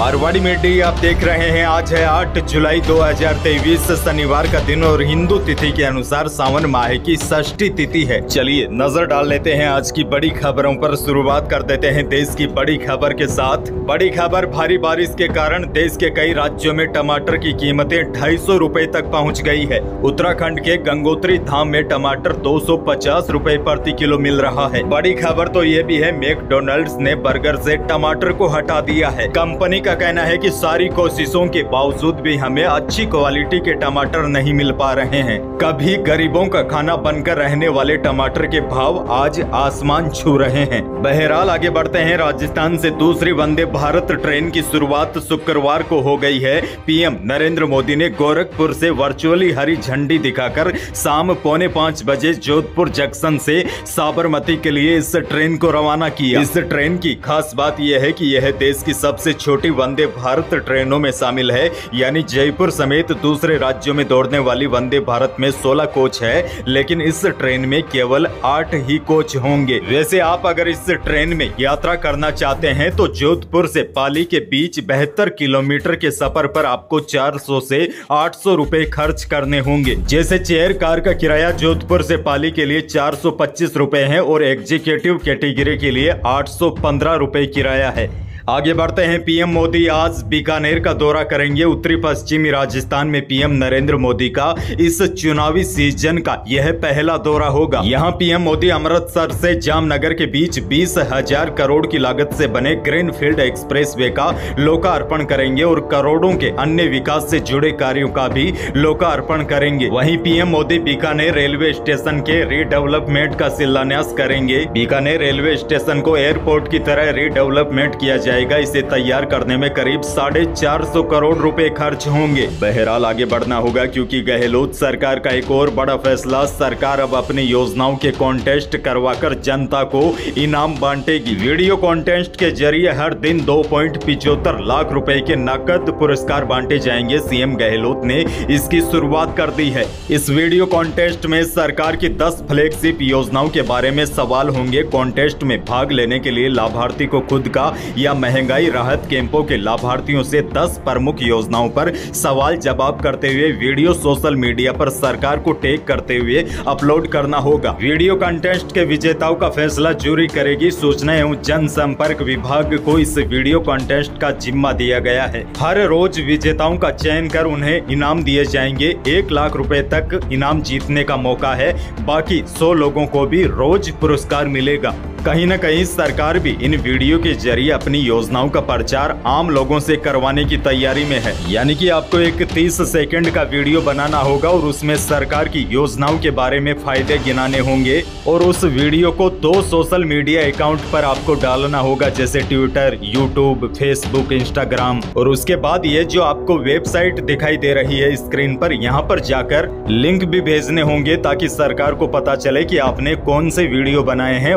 Marwari media आप देख रहे हैं। आज है 8 जुलाई 2023 शनिवार का दिन और हिंदू तिथि के अनुसार सावन माह की षष्ठी तिथि है। चलिए नजर डाल लेते हैं आज की बड़ी खबरों पर। शुरुआत कर देते हैं देश की बड़ी खबर के साथ। बड़ी खबर, भारी बारिश के कारण देश के कई राज्यों में टमाटर की कीमतें 250 रुपए तक पहुँच गयी है। उत्तराखण्ड के गंगोत्री धाम में टमाटर 250 रुपए प्रति किलो मिल रहा है। बड़ी खबर तो ये भी है, मैकडोनल्ड ने बर्गर से टमाटर को हटा दिया है। कंपनी का कहना है कि सारी कोशिशों के बावजूद भी हमें अच्छी क्वालिटी के टमाटर नहीं मिल पा रहे हैं। कभी गरीबों का खाना बनकर रहने वाले टमाटर के भाव आज आसमान छू रहे हैं। बहरहाल आगे बढ़ते हैं। राजस्थान से दूसरी वंदे भारत ट्रेन की शुरुआत शुक्रवार को हो गई है। पीएम नरेंद्र मोदी ने गोरखपुर से वर्चुअली हरी झंडी दिखाकर शाम 4:45 बजे जोधपुर जंक्शन से साबरमती के लिए इस ट्रेन को रवाना किया। इस ट्रेन की खास बात यह है कि यह देश की सबसे छोटी वंदे भारत ट्रेनों में शामिल है, यानी जयपुर समेत दूसरे राज्यों में दौड़ने वाली वंदे भारत में 16 कोच है, लेकिन इस ट्रेन में केवल 8 ही कोच होंगे। वैसे आप अगर इस ट्रेन में यात्रा करना चाहते हैं तो जोधपुर से पाली के बीच 72 किलोमीटर के सफर पर आपको 400 से 800 रुपए खर्च करने होंगे। जैसे चेयर कार का किराया जोधपुर से पाली के लिए 425 रुपए है और एग्जीक्यूटिव कैटेगरी के लिए 815 रुपए किराया है। आगे बढ़ते हैं। पीएम मोदी आज बीकानेर का दौरा करेंगे। उत्तरी पश्चिमी राजस्थान में पीएम नरेंद्र मोदी का इस चुनावी सीजन का यह पहला दौरा होगा। यहां पीएम मोदी अमृतसर से जामनगर के बीच 20,000 करोड़ की लागत से बने ग्रीनफील्ड एक्सप्रेसवे का लोकार्पण करेंगे और करोड़ों के अन्य विकास से जुड़े कार्यों का भी लोकार्पण करेंगे। वहीं PM Modi Bikaner railway station के रीडेवलपमेंट का शिलान्यास करेंगे। बीकानेर रेलवे स्टेशन को एयरपोर्ट की तरह रीडेवलपमेंट किया जाएगा। इसे तैयार करने में करीब 450 करोड़ रुपए खर्च होंगे। बहरहाल आगे बढ़ना होगा क्योंकि गहलोत सरकार का एक और बड़ा फैसला। सरकार अब अपनी योजनाओं के कॉन्टेस्ट करवाकर जनता को इनाम बांटेगी। वीडियो कॉन्टेस्ट के जरिए हर दिन 2.75 लाख रुपए के नकद पुरस्कार बांटे जाएंगे। सीएम गहलोत ने इसकी शुरुआत कर दी है। इस वीडियो कॉन्टेस्ट में सरकार की 10 फ्लैगशिप योजनाओं के बारे में सवाल होंगे। कॉन्टेस्ट में भाग लेने के लिए लाभार्थी को खुद का या महंगाई राहत कैंपों के लाभार्थियों से 10 प्रमुख योजनाओं पर सवाल जवाब करते हुए वीडियो सोशल मीडिया पर सरकार को टैग करते हुए अपलोड करना होगा। वीडियो कॉन्टेस्ट के विजेताओं का फैसला जूरी करेगी। सूचना एवं जनसंपर्क विभाग को इस वीडियो कॉन्टेस्ट का जिम्मा दिया गया है। हर रोज विजेताओं का चयन कर उन्हें इनाम दिए जाएंगे। 1 लाख रुपए तक इनाम जीतने का मौका है। बाकी 100 लोगों को भी रोज पुरस्कार मिलेगा। कहीं न कहीं सरकार भी इन वीडियो के जरिए अपनी योजनाओं का प्रचार आम लोगों से करवाने की तैयारी में है। यानी कि आपको एक 30 सेकंड का वीडियो बनाना होगा और उसमें सरकार की योजनाओं के बारे में फायदे गिनाने होंगे और उस वीडियो को 2 सोशल मीडिया अकाउंट पर आपको डालना होगा, जैसे ट्विटर, यूट्यूब, फेसबुक, इंस्टाग्राम। और उसके बाद ये जो आपको वेबसाइट दिखाई दे रही है स्क्रीन पर, यहाँ पर जाकर लिंक भी भेजने होंगे ताकि सरकार को पता चले कि आपने कौन से वीडियो बनाए हैं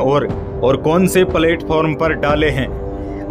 और कौन से प्लेटफॉर्म पर डाले हैं।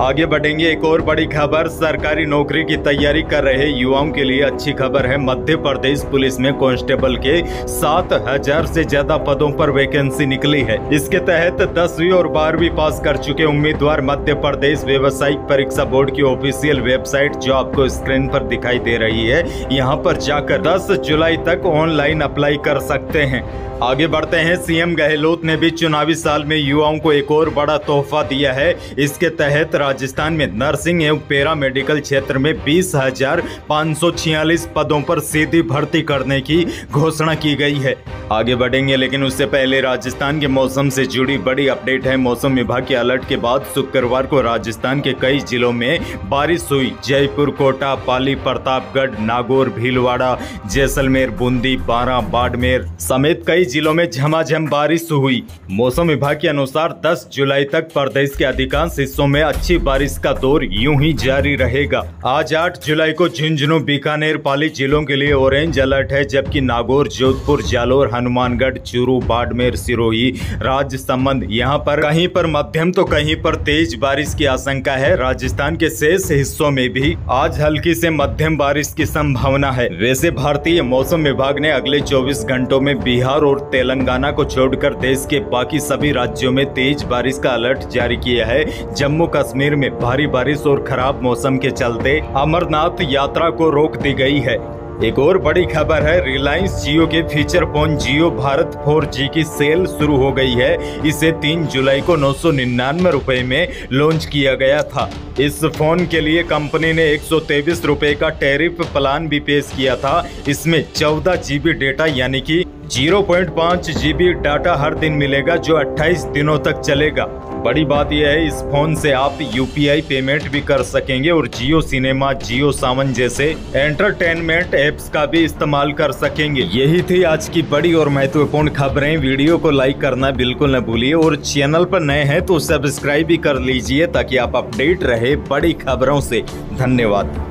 आगे बढ़ेंगे। एक और बड़ी खबर, सरकारी नौकरी की तैयारी कर रहे युवाओं के लिए अच्छी खबर है। मध्य प्रदेश पुलिस में कांस्टेबल के 7,000 से ज्यादा पदों पर वैकेंसी निकली है। इसके तहत 10वीं और 12वीं पास कर चुके उम्मीदवार मध्य प्रदेश व्यावसायिक परीक्षा बोर्ड की ऑफिशियल वेबसाइट, जो आपको स्क्रीन पर दिखाई दे रही है, यहाँ पर जाकर 10 जुलाई तक ऑनलाइन अप्लाई कर सकते हैं। आगे बढ़ते हैं। सीएम गहलोत ने भी चुनावी साल में युवाओं को एक और बड़ा तोहफा दिया है। इसके तहत राजस्थान में नर्सिंग एवं पैरा मेडिकल क्षेत्र में 20,546 पदों पर सीधी भर्ती करने की घोषणा की गई है। आगे बढ़ेंगे, लेकिन उससे पहले राजस्थान के मौसम से जुड़ी बड़ी अपडेट है। मौसम विभाग के अलर्ट के बाद शुक्रवार को राजस्थान के कई जिलों में बारिश हुई। जयपुर, कोटा, पाली, प्रतापगढ़, नागौर, भीलवाड़ा, जैसलमेर, बूंदी, बारा, बाड़मेर समेत कई जिलों में झमाझम बारिश हुई। मौसम विभाग के अनुसार 10 जुलाई तक प्रदेश के अधिकांश हिस्सों में अच्छी बारिश का दौर यूं ही जारी रहेगा। आज 8 जुलाई को झुंझुनू, बीकानेर, पाली जिलों के लिए ऑरेंज अलर्ट है, जबकि नागौर, जोधपुर, जालोर, हनुमानगढ़, चुरू, बाड़मेर, सिरोही, राजसमंद यहाँ पर कहीं पर मध्यम तो कहीं पर तेज बारिश की आशंका है। राजस्थान के शेष हिस्सों में भी आज हल्की से मध्यम बारिश की संभावना है। वैसे भारतीय मौसम विभाग ने अगले 24 घंटों में बिहार और तेलंगाना को छोड़कर देश के बाकी सभी राज्यों में तेज बारिश का अलर्ट जारी किया है। जम्मू कश्मीर कश्मीर में भारी बारिश और खराब मौसम के चलते अमरनाथ यात्रा को रोक दी गई है। एक और बड़ी खबर है, रिलायंस जियो के feature phone Jio Bharat 4G की सेल शुरू हो गई है। इसे 3 जुलाई को 999 रुपये में लॉन्च किया गया था। इस फोन के लिए कंपनी ने 123 रुपये का टैरिफ प्लान भी पेश किया था। इसमें 14 GB डेटा यानी कि 0.5 GB डाटा हर दिन मिलेगा, जो 28 दिनों तक चलेगा। बड़ी बात यह है, इस फोन से आप UPI पेमेंट भी कर सकेंगे और जियो सिनेमा, जियो सावन जैसे एंटरटेनमेंट एप्स का भी इस्तेमाल कर सकेंगे। यही थी आज की बड़ी और महत्वपूर्ण खबरें। वीडियो को लाइक करना बिल्कुल न भूलिए और चैनल पर नए हैं तो सब्सक्राइब भी कर लीजिए ताकि आप अपडेट रहे बड़ी खबरों से। धन्यवाद।